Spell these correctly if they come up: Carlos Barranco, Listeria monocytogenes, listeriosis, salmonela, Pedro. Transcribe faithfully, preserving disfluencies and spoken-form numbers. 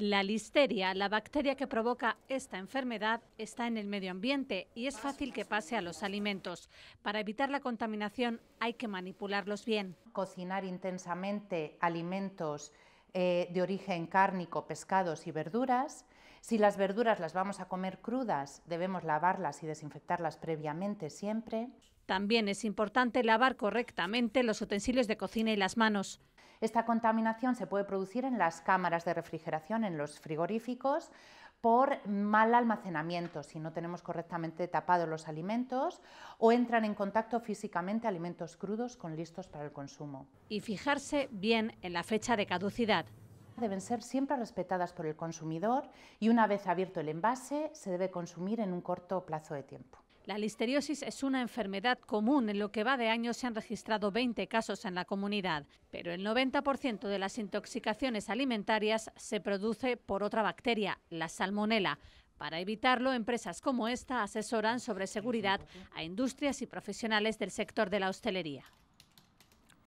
La listeria, la bacteria que provoca esta enfermedad, está en el medio ambiente y es fácil que pase a los alimentos. Para evitar la contaminación hay que manipularlos bien. Cocinar intensamente alimentos eh, de origen cárnico, pescados y verduras. Si las verduras las vamos a comer crudas, debemos lavarlas y desinfectarlas previamente siempre. También es importante lavar correctamente los utensilios de cocina y las manos. Esta contaminación se puede producir en las cámaras de refrigeración, en los frigoríficos, por mal almacenamiento, si no tenemos correctamente tapados los alimentos, o entran en contacto físicamente alimentos crudos con listos para el consumo. Y fijarse bien en la fecha de caducidad. Deben ser siempre respetadas por el consumidor y una vez abierto el envase se debe consumir en un corto plazo de tiempo. La listeriosis es una enfermedad común. En lo que va de año se han registrado veinte casos en la comunidad, pero el noventa por ciento de las intoxicaciones alimentarias se produce por otra bacteria, la salmonela. Para evitarlo, empresas como esta asesoran sobre seguridad a industrias y profesionales del sector de la hostelería.